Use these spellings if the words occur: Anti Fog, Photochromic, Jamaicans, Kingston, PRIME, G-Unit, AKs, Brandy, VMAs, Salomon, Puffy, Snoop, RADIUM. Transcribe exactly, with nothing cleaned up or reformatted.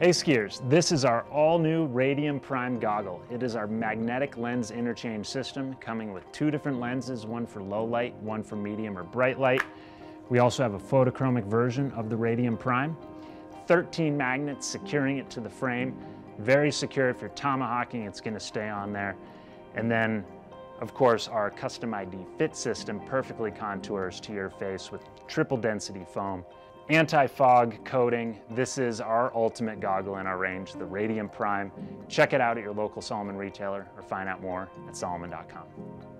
Hey skiers, this is our all-new Radium Prime goggle. It is our magnetic lens interchange system, coming with two different lenses, one for low light, one for medium or bright light. We also have a photochromic version of the Radium Prime. thirteen magnets securing it to the frame. Very secure. If you're tomahawking, it's going to stay on there. And then, of course, our custom I D fit system perfectly contours to your face with triple density foam. Anti-fog coating. This is our ultimate goggle in our range, the Radium Prime. Check it out at your local Salomon retailer or find out more at Salomon dot com.